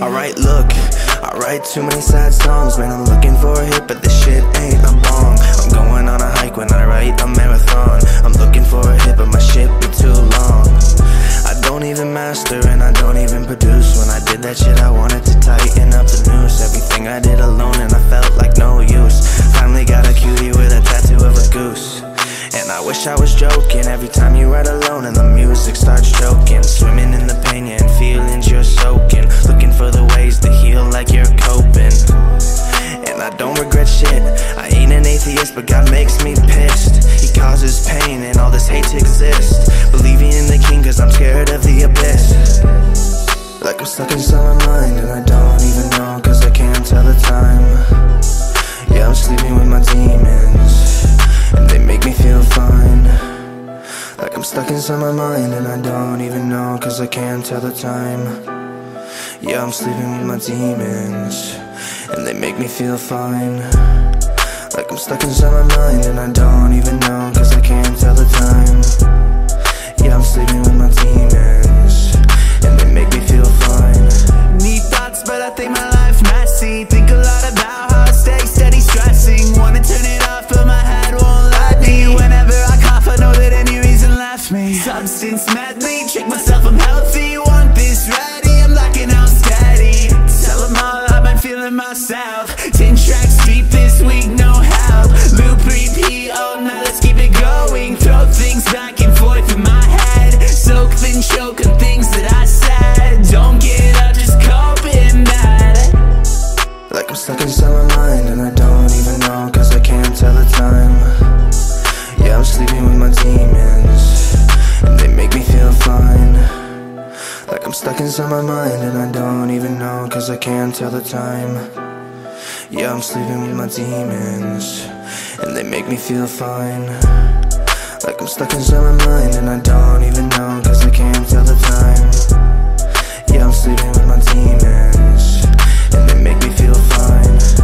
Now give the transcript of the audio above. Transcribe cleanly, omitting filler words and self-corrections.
Alright, look, I write too many sad songs. Man, I'm looking for a hit, but this shit ain't a bong. I'm going on a hike when I write a marathon. I'm looking for a hit, but my shit be too long. I don't even master and I don't even produce. When I did that shit, I wanted to tighten up the noose. Everything I did alone and I felt like no use. Finally got a cutie with a tattoo of a goose. And I wish I was joking every time you write alone and the music starts choking. Swimming in the pain and feelings you're soaking. Looking for the ways to heal like you're coping. And I don't regret shit. I ain't an atheist, but God makes me pissed. He causes pain and all this hate to exist. Believing in the king cause I'm scared of the abyss. Like I'm stuck inside my mind and I don't even know cause I can't tell the time. Yeah, I'm sleeping with my demons. And they make me feel fine. Like I'm stuck inside my mind and I don't even know cause I can't tell the time. Yeah, I'm sleeping with my demons. And they make me feel fine. Like I'm stuck inside my mind and I don't even know cause I can't tell the time. Yeah, I'm sleeping with my demons. And they make me feel fine. Neat thoughts but I think my life's messy. Think a lot about how I stay steady stressing. Wanna turn it off but my head won't let me. Whenever I cough I know that any reason left me. Substance medley, trick myself I'm healthy. Want this ready, I'm locking out steady. Tell them all I've been feeling myself. 10 tracks deep this week, no help. Loop repeat, oh now let's keep it going. Throw things back and forth in my head. Soak then choke on things that I said. Don't get up, just cope in that. Like I'm stuck inside my mind and I don't even know cause I can't tell the time. Yeah, I'm sleeping with my demons. And they make me feel fine. Like I'm stuck inside my mind and I don't even know cause I can't tell the time. Yeah, I'm sleeping with my demons. And they make me feel fine. Like I'm stuck inside my mind and I don't even know cause I can't tell the time. Yeah, I'm sleeping with my demons. And they make me feel fine.